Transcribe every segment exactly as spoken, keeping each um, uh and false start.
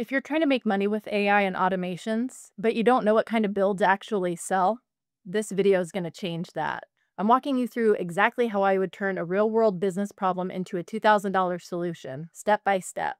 If you're trying to make money with A I and automations, but you don't know what kind of builds actually sell, this video is going to change that. I'm walking you through exactly how I would turn a real-world business problem into a two thousand dollar solution, step by step.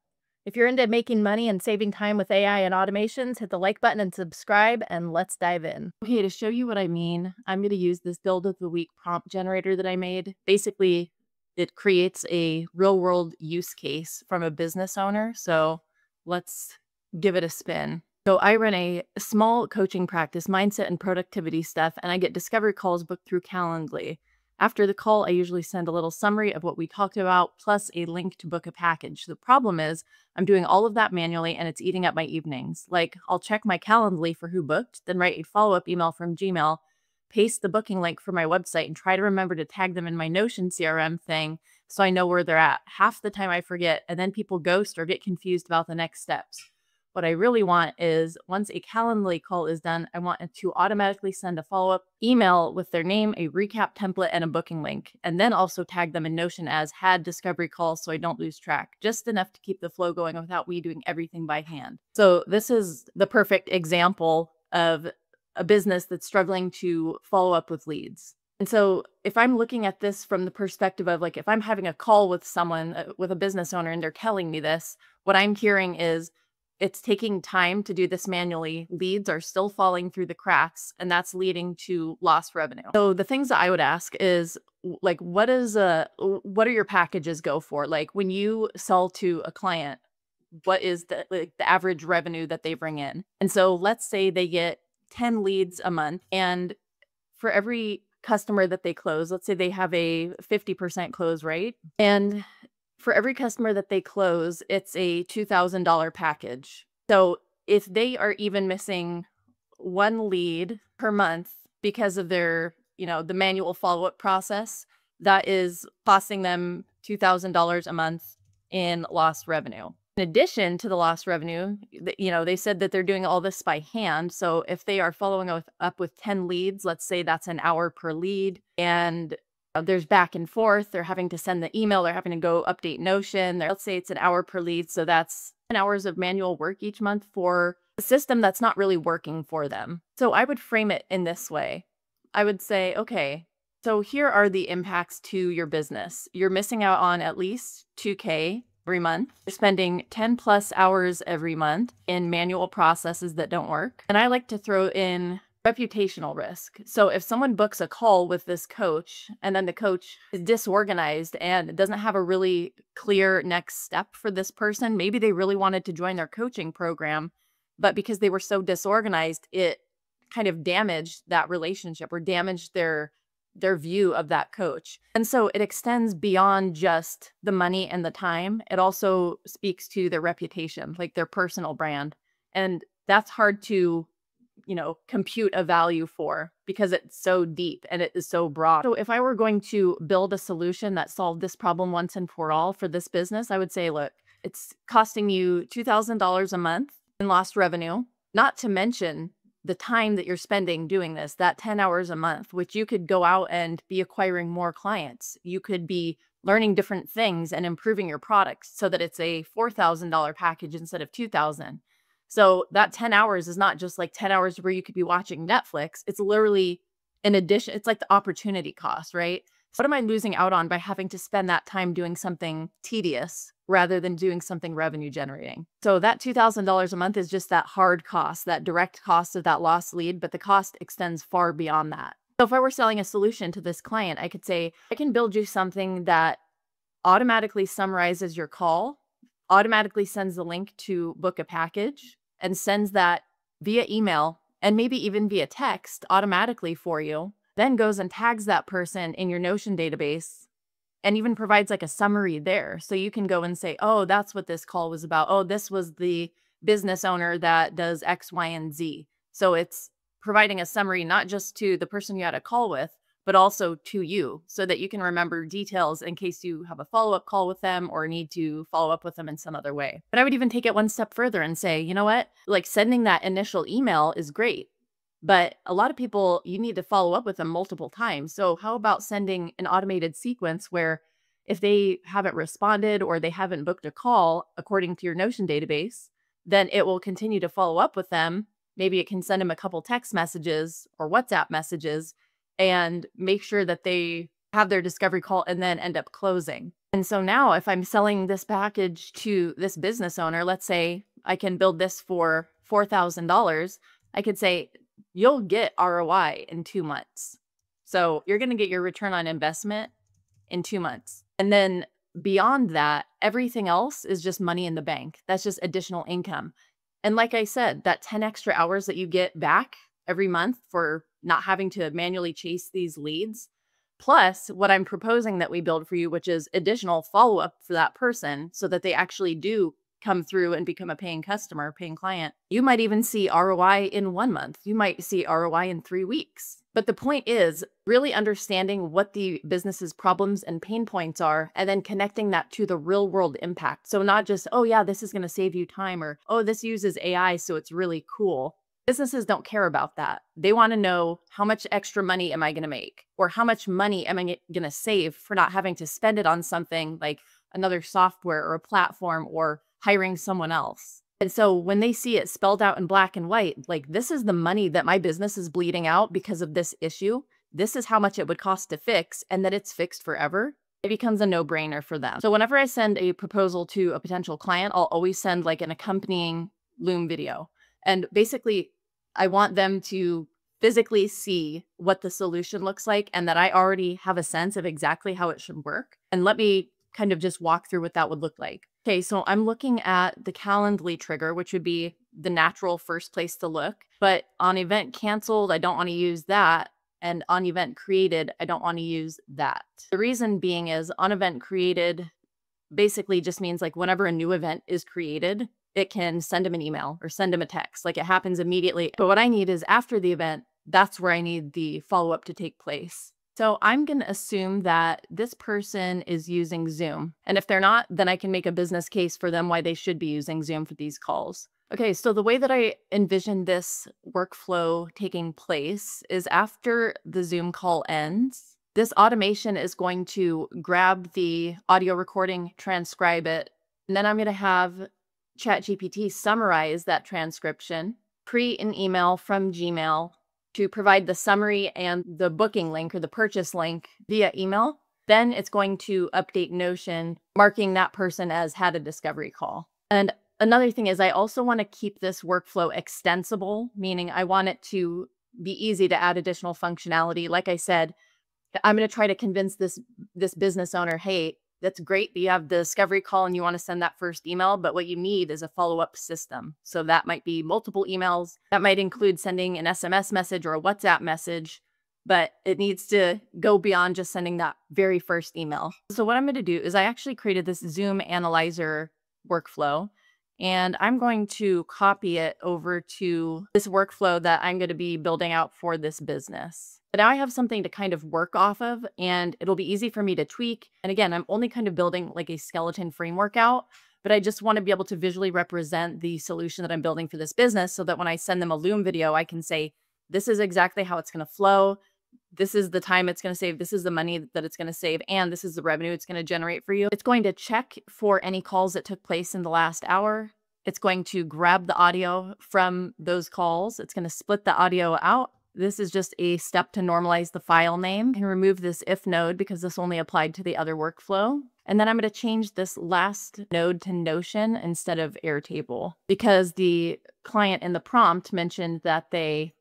If you're into making money and saving time with A I and automations, hit the like button and subscribe, and let's dive in. Okay, to show you what I mean, I'm going to use this Build of the Week prompt generator that I made. Basically, it creates a real-world use case from a business owner, so let's give it a spin. So I run a small coaching practice, mindset and productivity stuff, and I get discovery calls booked through Calendly. After the call, I usually send a little summary of what we talked about, plus a link to book a package. The problem is I'm doing all of that manually and it's eating up my evenings. Like, I'll check my Calendly for who booked, then write a follow-up email from Gmail, paste the booking link for my website, and try to remember to tag them in my Notion C R M thing so I know where they're at. Half the time I forget, and then people ghost or get confused about the next steps. What I really want is, once a Calendly call is done, I want to automatically send a follow-up email with their name, a recap template, and a booking link, and then also tag them in Notion as had discovery calls so I don't lose track, just enough to keep the flow going without me doing everything by hand. So this is the perfect example of a business that's struggling to follow up with leads. And so if I'm looking at this from the perspective of, like, if I'm having a call with someone, uh, with a business owner, and they're telling me this, what I'm hearing is, it's taking time to do this manually. Leads are still falling through the cracks, and that's leading to lost revenue. So the things that I would ask is, like, what is a, what are your packages go for? Like, when you sell to a client, what is the, like, the average revenue that they bring in? And so let's say they get ten leads a month, and for every customer that they close, let's say they have a fifty percent close rate, and for every customer that they close, it's a two thousand dollar package. So if they are even missing one lead per month because of their, you know, the manual follow-up process, that is costing them two thousand dollars a month in lost revenue. In addition to the lost revenue, you know, they said that they're doing all this by hand. So if they are following up with ten leads, let's say that's an hour per lead, and there's back and forth, they're having to send the email, they're having to go update Notion. They're, let's say it's an hour per lead, so that's ten hours of manual work each month for a system that's not really working for them. So I would frame it in this way. I would say, okay, so here are the impacts to your business. You're missing out on at least two K every month. You're spending ten plus hours every month in manual processes that don't work. And I like to throw in reputational risk. So if someone books a call with this coach, and then the coach is disorganized and doesn't have a really clear next step for this person, maybe they really wanted to join their coaching program, but because they were so disorganized, it kind of damaged that relationship or damaged their their view of that coach. And so it extends beyond just the money and the time. It also speaks to their reputation, like their personal brand. And that's hard to you know, compute a value for, because it's so deep and it is so broad. So if I were going to build a solution that solved this problem once and for all for this business, I would say, look, it's costing you two thousand dollars a month in lost revenue, not to mention the time that you're spending doing this, that ten hours a month, which you could go out and be acquiring more clients. You could be learning different things and improving your products so that it's a four thousand dollar package instead of two thousand dollars. So that ten hours is not just like ten hours where you could be watching Netflix. It's literally an addition. It's like the opportunity cost, right? So what am I losing out on by having to spend that time doing something tedious rather than doing something revenue generating? So that two thousand dollars a month is just that hard cost, that direct cost of that lost lead, but the cost extends far beyond that. So if I were selling a solution to this client, I could say, I can build you something that automatically summarizes your call, automatically sends the link to book a package, and sends that via email and maybe even via text automatically for you, then goes and tags that person in your Notion database and even provides like a summary there. So you can go and say, oh, that's what this call was about. Oh, this was the business owner that does X, Y, and Z. So it's providing a summary, not just to the person you had a call with, but also to you, so that you can remember details in case you have a follow-up call with them or need to follow up with them in some other way. But I would even take it one step further and say, you know what, like, sending that initial email is great, but a lot of people, you need to follow up with them multiple times. So how about sending an automated sequence where if they haven't responded or they haven't booked a call according to your Notion database, then it will continue to follow up with them. Maybe it can send them a couple text messages or WhatsApp messages and make sure that they have their discovery call and then end up closing. And so now if I'm selling this package to this business owner, let's say I can build this for four thousand dollars, I could say, you'll get R O I in two months. So you're going to get your return on investment in two months. And then beyond that, everything else is just money in the bank. That's just additional income. And like I said, that ten extra hours that you get back every month for not having to manually chase these leads, plus what I'm proposing that we build for you, which is additional follow-up for that person so that they actually do come through and become a paying customer, paying client. You might even see R O I in one month. You might see R O I in three weeks. But the point is really understanding what the business's problems and pain points are, and then connecting that to the real world impact. So not just, oh yeah, this is going to save you time, or, oh, this uses A I, so it's really cool. Businesses don't care about that. They want to know, how much extra money am I going to make? Or how much money am I going to save for not having to spend it on something like another software or a platform or hiring someone else. And so when they see it spelled out in black and white, like, this is the money that my business is bleeding out because of this issue, this is how much it would cost to fix, and that it's fixed forever, it becomes a no-brainer for them. So whenever I send a proposal to a potential client, I'll always send like an accompanying Loom video. And basically, I want them to physically see what the solution looks like and that I already have a sense of exactly how it should work. And let me kind of just walk through what that would look like. Okay, so I'm looking at the Calendly trigger, which would be the natural first place to look. But on event canceled, I don't want to use that. And on event created, I don't want to use that. The reason being is on event created basically just means like whenever a new event is created, it can send them an email or send them a text. Like, it happens immediately. But what I need is after the event, that's where I need the follow-up to take place. So I'm going to assume that this person is using Zoom. And if they're not, then I can make a business case for them why they should be using Zoom for these calls. Okay, so the way that I envision this workflow taking place is after the Zoom call ends, this automation is going to grab the audio recording, transcribe it, and then I'm going to have ChatGPT summarize that transcription, create an email from Gmail to provide the summary and the booking link or the purchase link via email. Then it's going to update Notion, marking that person as had a discovery call. And another thing is I also want to keep this workflow extensible, meaning I want it to be easy to add additional functionality. Like I said, I'm going to try to convince this, this business owner, hey, that's great that you have the discovery call and you want to send that first email, but what you need is a follow-up system. So that might be multiple emails. That might include sending an S M S message or a WhatsApp message, but it needs to go beyond just sending that very first email. So what I'm going to do is I actually created this Zoom analyzer workflow, and I'm going to copy it over to this workflow that I'm going to be building out for this business. But now I have something to kind of work off of, and it'll be easy for me to tweak. And again, I'm only kind of building like a skeleton framework out, but I just want to be able to visually represent the solution that I'm building for this business so that when I send them a Loom video, I can say, this is exactly how it's going to flow. This is the time it's going to save. This is the money that it's going to save. And this is the revenue it's going to generate for you. It's going to check for any calls that took place in the last hour. It's going to grab the audio from those calls. It's going to split the audio out. This is just a step to normalize the file name and remove this if node because this only applied to the other workflow. And then I'm going to change this last node to Notion instead of Airtable because the client in the prompt mentioned that they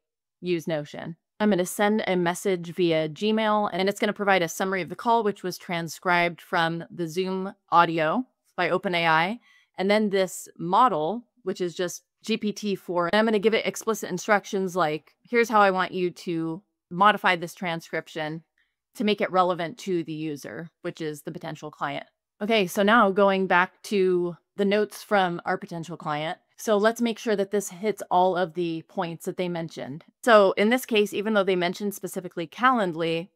use Notion. I'm going to send a message via Gmail, and it's going to provide a summary of the call, which was transcribed from the Zoom audio by OpenAI. And then this model, which is just G P T four. I'm going to give it explicit instructions like, here's how I want you to modify this transcription to make it relevant to the user, which is the potential client. Okay, so now going back to the notes from our potential client. So let's make sure that this hits all of the points that they mentioned. So in this case, even though they mentioned specifically Calendly,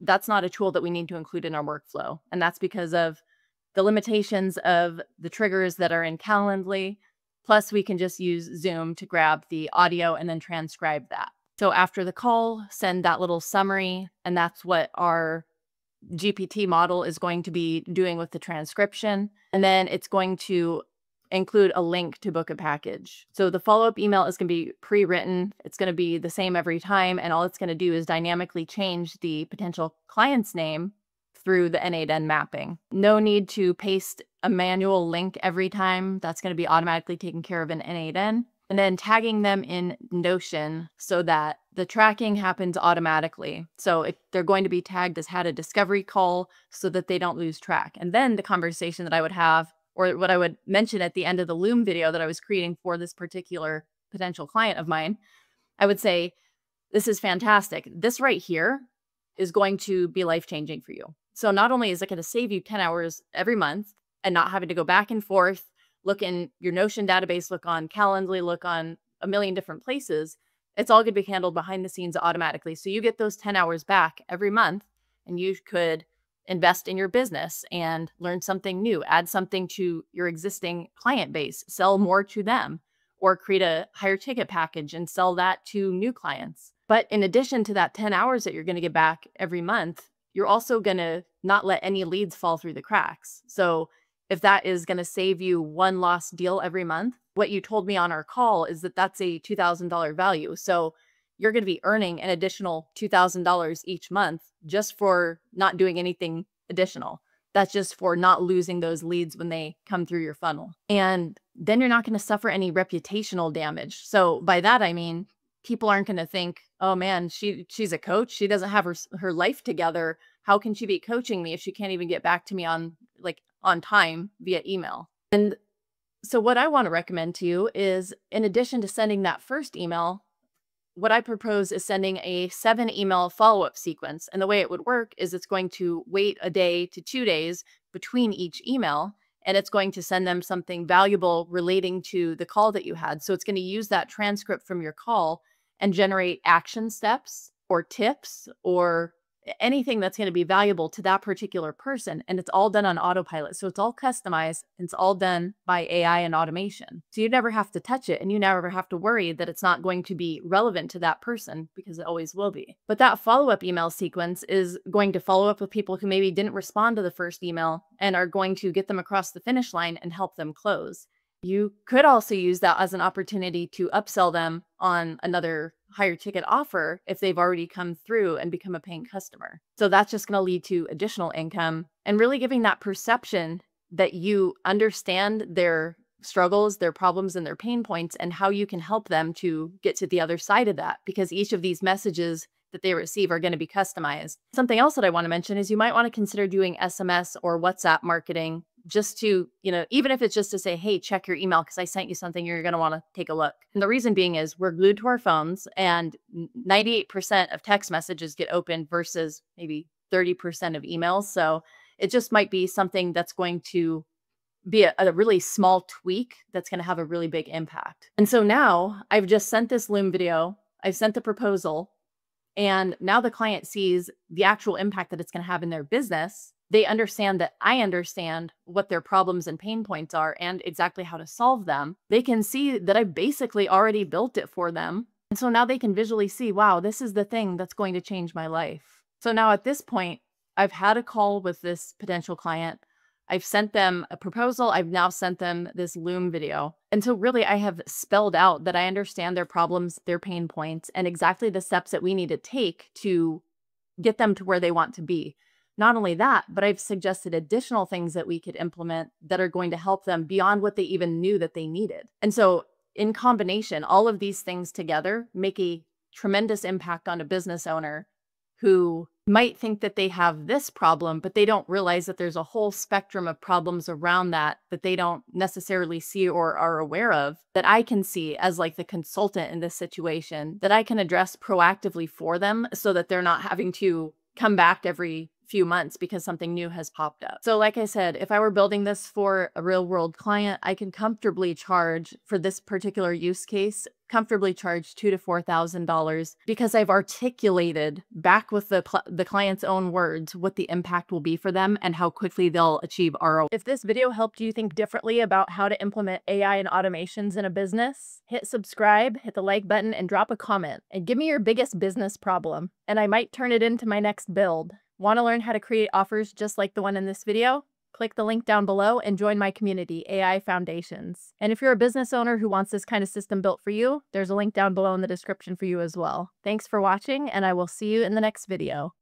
that's not a tool that we need to include in our workflow. And that's because of the limitations of the triggers that are in Calendly. Plus, we can just use Zoom to grab the audio and then transcribe that. So after the call, send that little summary, and that's what our G P T model is going to be doing with the transcription. And then it's going to include a link to book a package. So the follow-up email is going to be pre-written. It's going to be the same every time. And all it's going to do is dynamically change the potential client's name through the N eight N mapping. No need to paste a manual link every time. That's going to be automatically taken care of in N eight N. And then tagging them in Notion so that the tracking happens automatically. So if they're going to be tagged as had a discovery call so that they don't lose track. And then the conversation that I would have, or what I would mention at the end of the Loom video that I was creating for this particular potential client of mine, I would say, this is fantastic. This right here is going to be life-changing for you. So not only is it going to save you ten hours every month and not having to go back and forth, look in your Notion database, look on Calendly, look on a million different places. It's all going to be handled behind the scenes automatically. So you get those ten hours back every month, and you could invest in your business and learn something new, add something to your existing client base, sell more to them, or create a higher ticket package and sell that to new clients. But in addition to that ten hours that you're going to get back every month, you're also going to not let any leads fall through the cracks. So if that is going to save you one lost deal every month, what you told me on our call is that that's a two thousand dollar value. So you're going to be earning an additional two thousand dollars each month just for not doing anything additional. That's just for not losing those leads when they come through your funnel. And then you're not going to suffer any reputational damage. So by that, I mean, people aren't going to think, oh man, she she's a coach. She doesn't have her, her life together. How can she be coaching me if she can't even get back to me on like on time via email? And so what I want to recommend to you is, in addition to sending that first email, what I propose is sending a seven email follow-up sequence. And the way it would work is it's going to wait a day to two days between each email, and it's going to send them something valuable relating to the call that you had. So it's going to use that transcript from your call and generate action steps or tips or anything that's going to be valuable to that particular person. And it's all done on autopilot. So it's all customized and it's all done by A I and automation. So you never have to touch it, and you never have to worry that it's not going to be relevant to that person, because it always will be. But that follow-up email sequence is going to follow up with people who maybe didn't respond to the first email and are going to get them across the finish line and help them close. You could also use that as an opportunity to upsell them on another higher ticket offer if they've already come through and become a paying customer. So that's just going to lead to additional income and really giving that perception that you understand their struggles, their problems, and their pain points, and how you can help them to get to the other side of that, because each of these messages that they receive are going to be customized. Something else that I want to mention is you might want to consider doing S M S or WhatsApp marketing, just to, you know, even if it's just to say, hey, check your email because I sent you something, you're going to want to take a look. And the reason being is we're glued to our phones, and ninety-eight percent of text messages get opened versus maybe thirty percent of emails. So it just might be something that's going to be a, a really small tweak that's going to have a really big impact. And so now I've just sent this Loom video, I've sent the proposal, and now the client sees the actual impact that it's going to have in their business. They understand that I understand what their problems and pain points are and exactly how to solve them. They can see that I basically already built it for them. And so now they can visually see, wow, this is the thing that's going to change my life. So now at this point, I've had a call with this potential client. I've sent them a proposal. I've now sent them this Loom video. And so really, I have spelled out that I understand their problems, their pain points, and exactly the steps that we need to take to get them to where they want to be. Not only that, but I've suggested additional things that we could implement that are going to help them beyond what they even knew that they needed. And so in combination, all of these things together make a tremendous impact on a business owner who might think that they have this problem, but they don't realize that there's a whole spectrum of problems around that that they don't necessarily see or are aware of, that I can see as like the consultant in this situation, that I can address proactively for them so that they're not having to come back every few months because something new has popped up. So like I said, if I were building this for a real world client, I can comfortably charge for this particular use case, comfortably charge two to four thousand dollars because I've articulated back with the the client's own words what the impact will be for them and how quickly they'll achieve R O I. If this video helped you think differently about how to implement A I and automations in a business, hit subscribe, hit the like button, and drop a comment. And give me your biggest business problem, and I might turn it into my next build. Want to learn how to create offers just like the one in this video? Click the link down below and join my community, A I Foundations. And if you're a business owner who wants this kind of system built for you, there's a link down below in the description for you as well. Thanks for watching, and I will see you in the next video.